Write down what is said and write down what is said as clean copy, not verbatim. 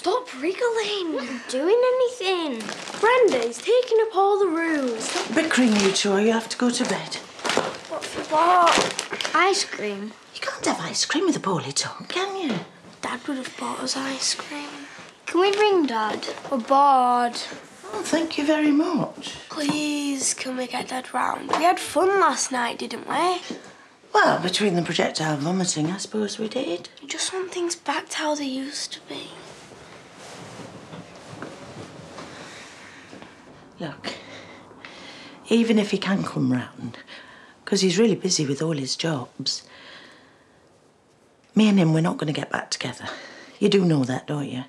Stop wriggling. I'm not doing anything. Brenda's taking up all the rules. Stop bickering, you two. You have to go to bed. What for what? Ice cream. You can't have ice cream with a poorly tongue, can you? Dad would have bought us ice cream. Can we ring Dad? We're bored. Oh, thank you very much. Please, can we get Dad round? We had fun last night, didn't we? Well, between the projectile vomiting, I suppose we did. You just want things back to how they used to be. Look, even if he can come round, because he's really busy with all his jobs, me and him, we're not going to get back together. You do know that, don't you?